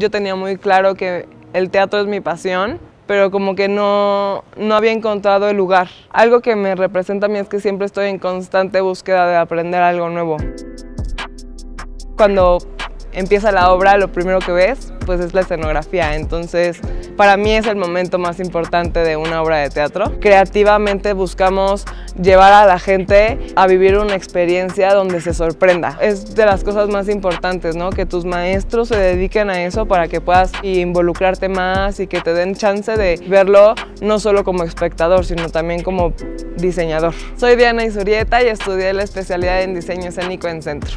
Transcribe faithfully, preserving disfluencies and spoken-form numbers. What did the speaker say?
yo tenía muy claro que el teatro es mi pasión, pero como que no, no había encontrado el lugar. Algo que me representa a mí es que siempre estoy en constante búsqueda de aprender algo nuevo. Cuando empieza la obra, lo primero que ves pues es la escenografía, entonces para mí es el momento más importante de una obra de teatro. Creativamente buscamos llevar a la gente a vivir una experiencia donde se sorprenda. Es de las cosas más importantes, ¿no? Que tus maestros se dediquen a eso para que puedas involucrarte más y que te den chance de verlo no solo como espectador, sino también como diseñador. Soy Diana Izurieta y estudié la especialidad en Diseño Escénico en Centro.